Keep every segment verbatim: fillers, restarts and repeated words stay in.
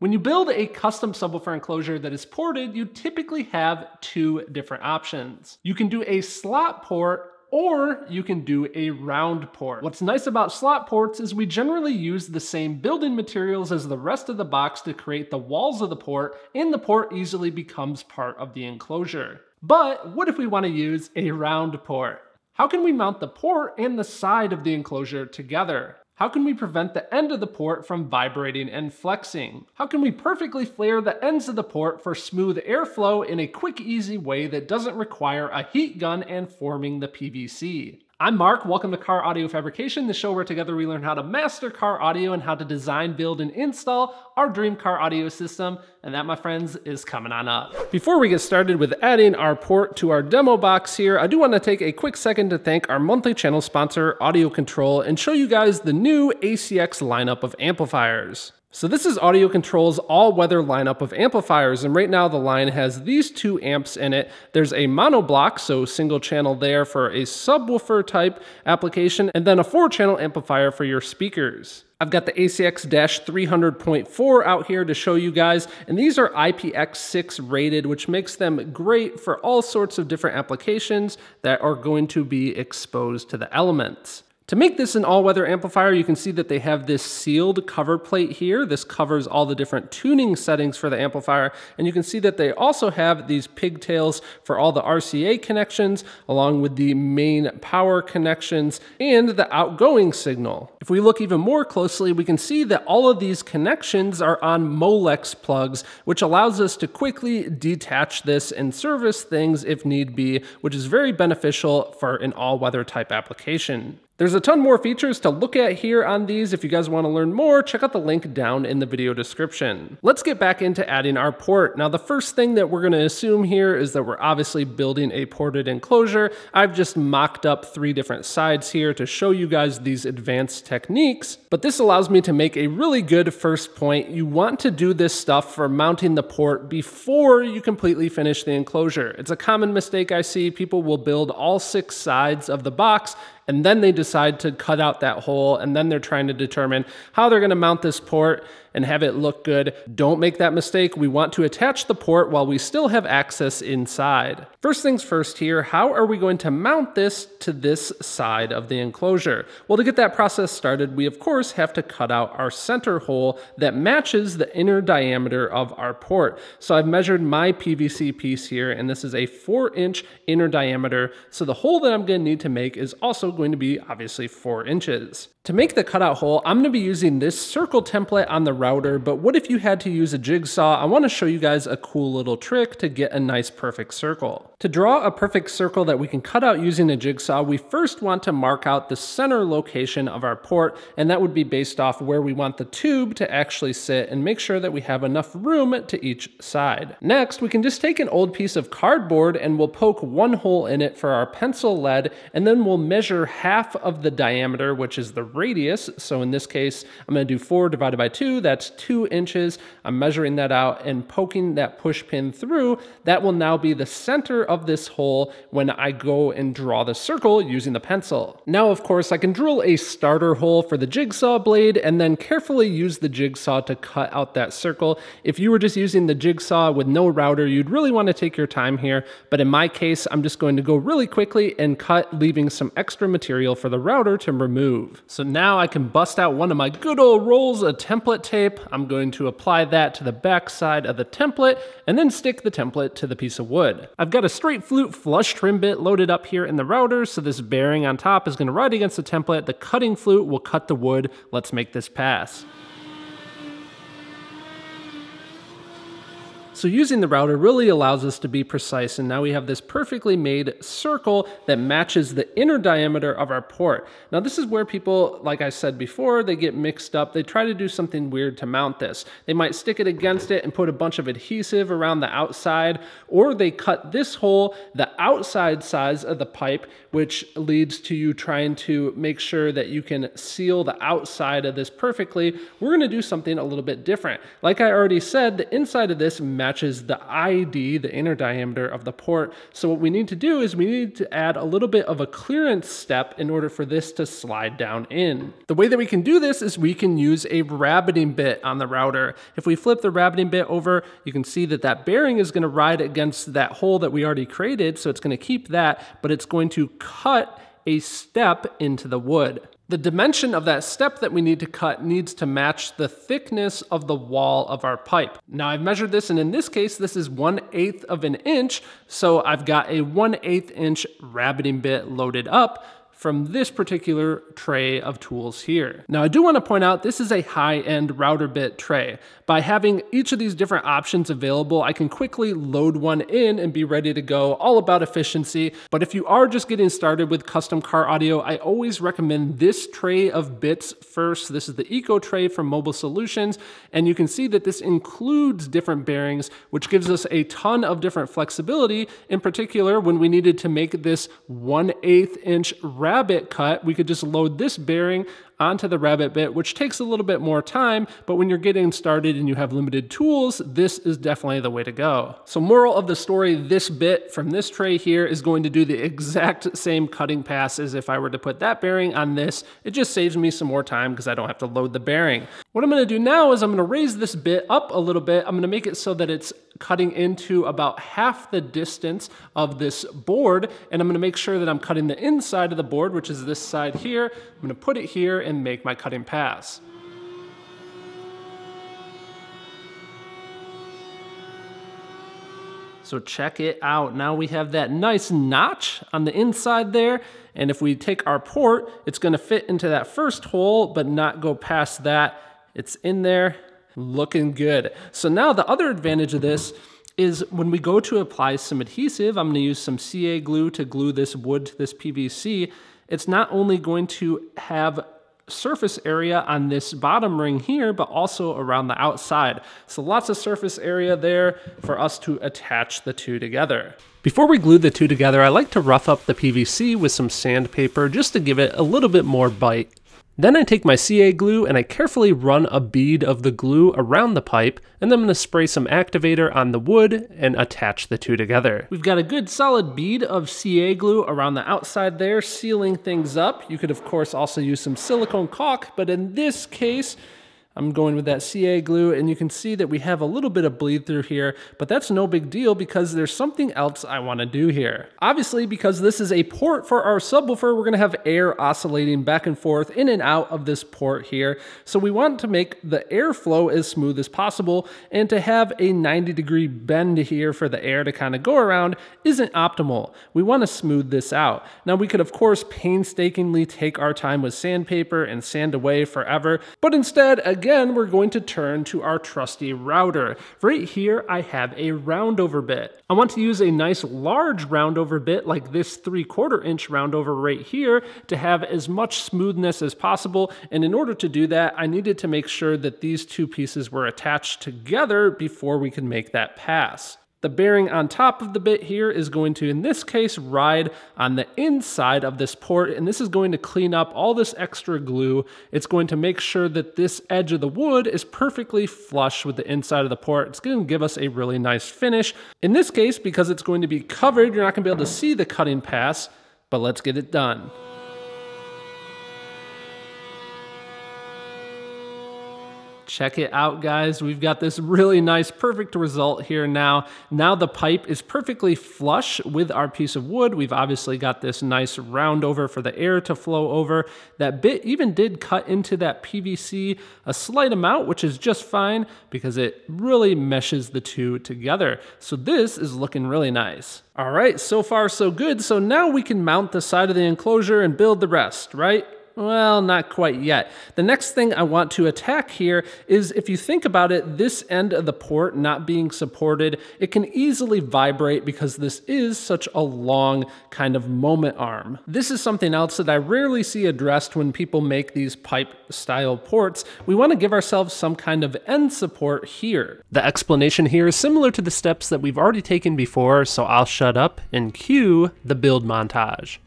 When you build a custom subwoofer enclosure that is ported, you typically have two different options. You can do a slot port, or you can do a round port. What's nice about slot ports is we generally use the same building materials as the rest of the box to create the walls of the port, and the port easily becomes part of the enclosure. But what if we want to use a round port? How can we mount the port and the side of the enclosure together? How can we prevent the end of the port from vibrating and flexing? How can we perfectly flare the ends of the port for smooth airflow in a quick, easy way that doesn't require a heat gun and forming the P V C? I'm Mark, welcome to Car Audio Fabrication, the show where together we learn how to master car audio and how to design, build, and install our dream car audio system, and that, my friends, is coming on up. Before we get started with adding our port to our demo box here, I do want to take a quick second to thank our monthly channel sponsor, Audio Control, and show you guys the new A C X lineup of amplifiers. So this is Audio Control's all-weather lineup of amplifiers, and right now the line has these two amps in it. There's a mono block, so single channel there for a subwoofer type application, and then a four-channel amplifier for your speakers. I've got the A C X three hundred point four out here to show you guys, and these are I P X six rated, which makes them great for all sorts of different applications that are going to be exposed to the elements. To make this an all-weather amplifier, you can see that they have this sealed cover plate here. This covers all the different tuning settings for the amplifier, and you can see that they also have these pigtails for all the R C A connections, along with the main power connections and the outgoing signal. If we look even more closely, we can see that all of these connections are on Molex plugs, which allows us to quickly detach this and service things if need be, which is very beneficial for an all-weather type application. There's a ton more features to look at here on these. If you guys want to learn more, check out the link down in the video description. Let's get back into adding our port. Now, the first thing that we're going to assume here is that we're obviously building a ported enclosure. I've just mocked up three different sides here to show you guys these advanced techniques, but this allows me to make a really good first point. You want to do this stuff for mounting the port before you completely finish the enclosure. It's a common mistake I see. People will build all six sides of the box, and then they decide to cut out that hole, and then they're trying to determine how they're gonna mount this port and have it look good. Don't make that mistake. We want to attach the port while we still have access inside. First things first here, how are we going to mount this to this side of the enclosure? Well, to get that process started, we of course have to cut out our center hole that matches the inner diameter of our port. So I've measured my P V C piece here, and this is a four inch inner diameter. So the hole that I'm gonna need to make is also going to be obviously four inches. To make the cutout hole, I'm gonna be using this circle template on the router, but what if you had to use a jigsaw? I wanna show you guys a cool little trick to get a nice perfect circle. To draw a perfect circle that we can cut out using a jigsaw, we first want to mark out the center location of our port, and that would be based off where we want the tube to actually sit, and make sure that we have enough room to each side. Next, we can just take an old piece of cardboard and we'll poke one hole in it for our pencil lead, and then we'll measure half of the diameter, which is the radius. So in this case, I'm going to do four divided by two. That's two inches. I'm measuring that out and poking that push pin through. That will now be the center of this hole when I go and draw the circle using the pencil. Now, of course, I can drill a starter hole for the jigsaw blade and then carefully use the jigsaw to cut out that circle. If you were just using the jigsaw with no router, you'd really want to take your time here. But in my case, I'm just going to go really quickly and cut, leaving some extra material for the router to remove. So now I can bust out one of my good old rolls of template tape. I'm going to apply that to the back side of the template and then stick the template to the piece of wood. I've got a straight flute flush trim bit loaded up here in the router, so this bearing on top is going to ride against the template. The cutting flute will cut the wood. Let's make this pass. So using the router really allows us to be precise, and now we have this perfectly made circle that matches the inner diameter of our port. Now this is where people, like I said before, they get mixed up. They try to do something weird to mount this. They might stick it against it and put a bunch of adhesive around the outside, or they cut this hole the outside size of the pipe, which leads to you trying to make sure that you can seal the outside of this perfectly. We're gonna do something a little bit different. Like I already said, the inside of this matches matches the I D, the inner diameter of the port. So what we need to do is we need to add a little bit of a clearance step in order for this to slide down in. The way that we can do this is we can use a rabbiting bit on the router. If we flip the rabbiting bit over, you can see that that bearing is going to ride against that hole that we already created, so it's going to keep that, but it's going to cut a step into the wood. The dimension of that step that we need to cut needs to match the thickness of the wall of our pipe. Now I've measured this, and in this case, this is one eighth of an inch. So I've got a one eighth inch rabbiting bit loaded up from this particular tray of tools here. Now I do want to point out this is a high-end router bit tray. By having each of these different options available, I can quickly load one in and be ready to go, all about efficiency. But if you are just getting started with custom car audio, I always recommend this tray of bits first. This is the Eco Tray from Mobile Solutions, and you can see that this includes different bearings, which gives us a ton of different flexibility. In particular, when we needed to make this one eighth inch rabbit cut, we could just load this bearing onto the rabbit bit, which takes a little bit more time, but when you're getting started and you have limited tools, this is definitely the way to go. So moral of the story, this bit from this tray here is going to do the exact same cutting pass as if I were to put that bearing on this. It just saves me some more time because I don't have to load the bearing. What I'm going to do now is I'm going to raise this bit up a little bit. I'm going to make it so that it's cutting into about half the distance of this board, and I'm going to make sure that I'm cutting the inside of the board, which is this side here. I'm going to put it here and make my cutting pass. So check it out. Now we have that nice notch on the inside there. And if we take our port, it's going to fit into that first hole, but not go past that. It's in there, looking good. So now the other advantage of this is when we go to apply some adhesive, I'm going to use some C A glue to glue this wood to this P V C. It's not only going to have surface area on this bottom ring here, but also around the outside. So lots of surface area there for us to attach the two together. Before we glue the two together, I like to rough up the P V C with some sandpaper just to give it a little bit more bite. Then I take my C A glue and I carefully run a bead of the glue around the pipe, and then I'm going to spray some activator on the wood and attach the two together. We've got a good solid bead of C A glue around the outside there, sealing things up. You could of course also use some silicone caulk, but in this case, I'm going with that C A glue, and you can see that we have a little bit of bleed through here, but that's no big deal because there's something else I want to do here. Obviously, because this is a port for our subwoofer, we're going to have air oscillating back and forth in and out of this port here. So we want to make the airflow as smooth as possible, and to have a ninety degree bend here for the air to kind of go around isn't optimal. We want to smooth this out. Now we could of course painstakingly take our time with sandpaper and sand away forever, but instead, again, Again, we're going to turn to our trusty router. Right here, I have a roundover bit. I want to use a nice large roundover bit like this three-quarter inch roundover right here to have as much smoothness as possible. And in order to do that, I needed to make sure that these two pieces were attached together before we could make that pass. The bearing on top of the bit here is going to, in this case, ride on the inside of this port, and this is going to clean up all this extra glue. It's going to make sure that this edge of the wood is perfectly flush with the inside of the port. It's going to give us a really nice finish. In this case, because it's going to be covered, you're not going to be able to see the cutting pass, but let's get it done. Check it out, guys. We've got this really nice, perfect result here now. Now the pipe is perfectly flush with our piece of wood. We've obviously got this nice round over for the air to flow over. That bit even did cut into that P V C a slight amount, which is just fine because it really meshes the two together. So this is looking really nice. All right, so far so good. So now we can mount the side of the enclosure and build the rest, right? Well, not quite yet. The next thing I want to attack here is, if you think about it, this end of the port not being supported, it can easily vibrate because this is such a long kind of moment arm. This is something else that I rarely see addressed when people make these pipe style ports. We want to give ourselves some kind of end support here. The explanation here is similar to the steps that we've already taken before, so I'll shut up and cue the build montage.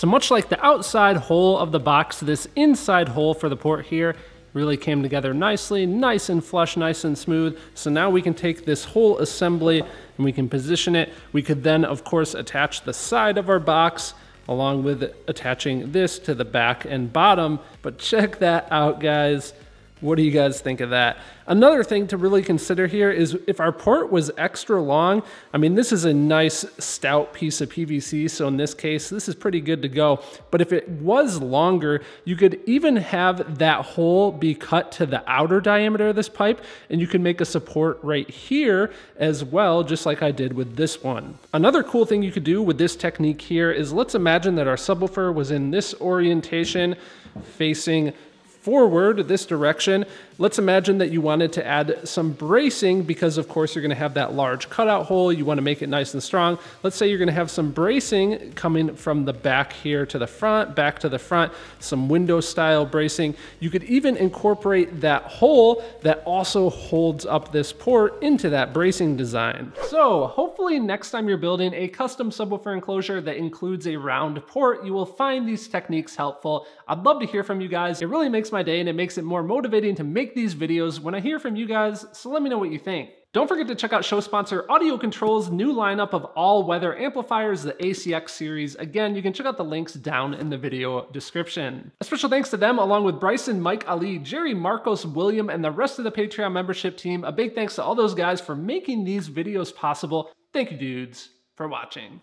So much like the outside hole of the box, this inside hole for the port here really came together nicely, nice and flush, nice and smooth. So now we can take this whole assembly and we can position it. We could then, of course, attach the side of our box along with attaching this to the back and bottom. But check that out, guys. What do you guys think of that? Another thing to really consider here is if our port was extra long, I mean, this is a nice stout piece of P V C. So in this case, this is pretty good to go. But if it was longer, you could even have that hole be cut to the outer diameter of this pipe. And you can make a support right here as well, just like I did with this one. Another cool thing you could do with this technique here is let's imagine that our subwoofer was in this orientation facing forward, this direction. Let's imagine that you wanted to add some bracing because of course you're going to have that large cutout hole. You want to make it nice and strong. Let's say you're going to have some bracing coming from the back here to the front, back to the front, some window style bracing. You could even incorporate that hole that also holds up this port into that bracing design. So hopefully next time you're building a custom subwoofer enclosure that includes a round port, you will find these techniques helpful. I'd love to hear from you guys. It really makes my day and it makes it more motivating to make these videos when I hear from you guys, so let me know what you think. Don't forget to check out show sponsor Audio Control's new lineup of all-weather amplifiers, the A C X series. Again, you can check out the links down in the video description. A special thanks to them, along with Bryson, Mike, Ali, Jerry, Marcos, William, and the rest of the Patreon membership team. A big thanks to all those guys for making these videos possible. Thank you dudes for watching.